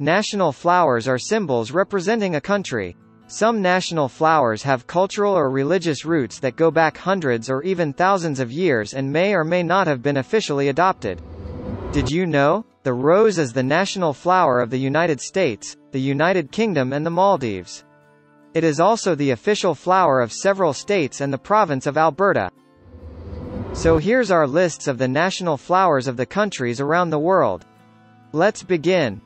National flowers are symbols representing a country. Some national flowers have cultural or religious roots that go back hundreds or even thousands of years and may or may not have been officially adopted. Did you know? The rose is the national flower of the United States, the United Kingdom and the Maldives. It is also the official flower of several states and the province of Alberta. So here's our lists of the national flowers of the countries around the world. Let's begin.